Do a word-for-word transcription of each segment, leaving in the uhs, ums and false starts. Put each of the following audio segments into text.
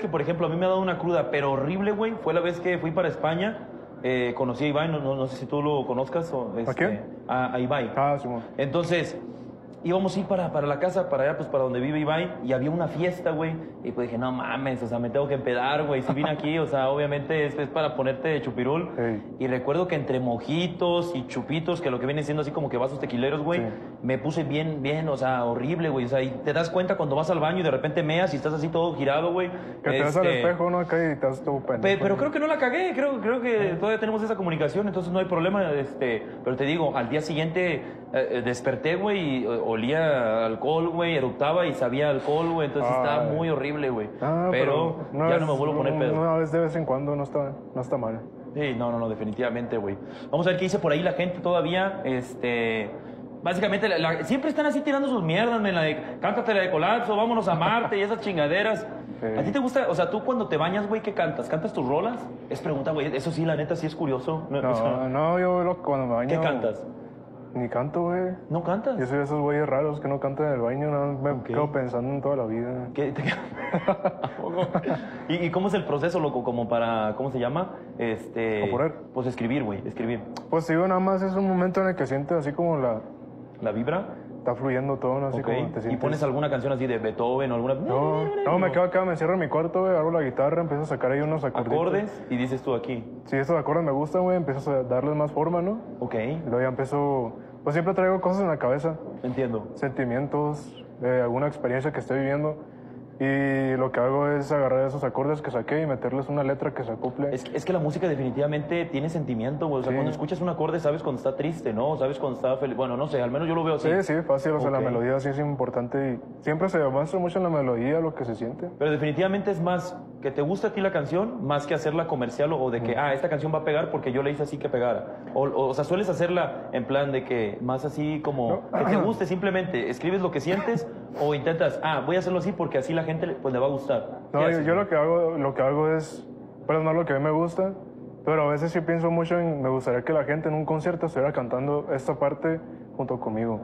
Que por ejemplo, a mí me ha dado una cruda, pero horrible, güey. Fue la vez que fui para España. Eh, conocí a Ibai, no, no, no sé si tú lo conozcas. O, este, ¿A qué? A, a Ibai. Ah, sí, bueno. Entonces, íbamos a ir para, para la casa, para allá, pues para donde vive Ibai, y había una fiesta, güey. Y pues dije, no mames, o sea, me tengo que empedar, güey. Si vine aquí, o sea, obviamente es, es para ponerte chupirul. Hey. Y recuerdo que entre mojitos y chupitos, que lo que vienen siendo así como que vasos tequileros, güey, sí, me puse bien, bien, o sea, horrible, güey. O sea, y te das cuenta cuando vas al baño y de repente meas y estás así todo girado, güey. Que este... te vas al espejo, ¿no? Acá y te das tu pendejo. Pe pero creo que no la cagué, creo, creo que todavía tenemos esa comunicación, entonces no hay problema. Este... Pero te digo, al día siguiente eh, desperté, güey, y olía alcohol, güey, eructaba y sabía alcohol, güey, entonces ah, estaba muy horrible, güey. Ah, pero pero ya vez, no me vuelvo a poner pedo. Una vez de vez en cuando no está, no está mal. Sí, no, no, no, definitivamente, güey. Vamos a ver qué dice por ahí la gente todavía. Este, básicamente, la, la, siempre están así tirando sus mierdas, en la de cántate la de colapso, vámonos a Marte y esas chingaderas. Okay. ¿A ti te gusta? O sea, tú cuando te bañas, güey, ¿qué cantas? ¿Cantas tus rolas? Es pregunta, güey, eso sí, la neta, sí es curioso. No, no, o sea, no yo lo, cuando me baño... ¿Qué cantas? Ni canto, güey. ¿No cantas? Yo soy de esos güeyes raros que no cantan en el baño, no, me okay. quedo pensando en toda la vida. ¿Qué? Te... ¿Y, ¿Y cómo es el proceso, loco? Como para, ¿cómo se llama? Este... ¿Componer? Pues escribir, güey, escribir. Pues digo, nada más es un momento en el que sientes así como la... ¿La vibra? Está fluyendo todo, ¿no? Así okay. como te sientes. ¿Y pones alguna canción así de Beethoven o alguna...? No, no, me quedo acá, me encierro en mi cuarto, güey, hago la guitarra, empiezo a sacar ahí unos acordes. ¿Acordes? Y dices tú aquí. Si esos acordes me gustan, güey, empiezo a darles más forma, ¿no? Ok. Y luego ya empiezo... Pues siempre traigo cosas en la cabeza. Entiendo. Sentimientos, eh, alguna experiencia que estoy viviendo. Y lo que hago es agarrar esos acordes que saqué y meterles una letra que se acople. Es que, es que la música definitivamente tiene sentimiento, güey. O sea, sí. cuando escuchas un acorde sabes cuando está triste, ¿no? Sabes cuando está feliz. Bueno, no sé, al menos yo lo veo así. Sí, sí, fácil. O sea, okay. la melodía sí es importante y siempre se avanza mucho en la melodía, lo que se siente. Pero definitivamente es más que te gusta a ti la canción, más que hacerla comercial o de que, mm. ah, esta canción va a pegar porque yo le hice así que pegara. O, o, o sea, sueles hacerla en plan de que más así como no. que te guste simplemente. Escribes lo que sientes o intentas, ah, voy a hacerlo así porque así la gente pues le va a gustar. No, yo, yo lo que hago lo que hago es plasmar lo que a mí me gusta, pero a veces sí pienso mucho en me gustaría que la gente en un concierto estuviera cantando esta parte junto conmigo.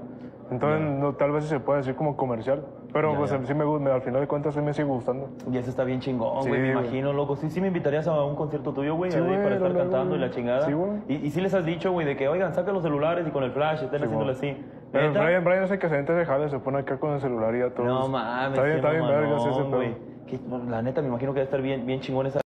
Entonces, yeah. no, tal vez se puede decir como comercial, pero yeah, pues yeah. sí me gusta, al final de cuentas sí me sigue gustando. Y eso está bien chingón, sí, güey, me imagino, loco. Sí, sí me invitarías a un concierto tuyo, güey, sí, ahí, güey, para estar la, cantando güey. y la chingada. Sí, güey. Y, y sí les has dicho, güey, de que, oigan, saca los celulares y con el flash, estén sí, haciéndole güey. así. Pero Brian, Brian es el que se entra de jale, se pone acá con el celular y a todos. No mames, está bien, está bien, vergas ese pedo. La neta, me imagino que va a estar bien, bien chingón esa.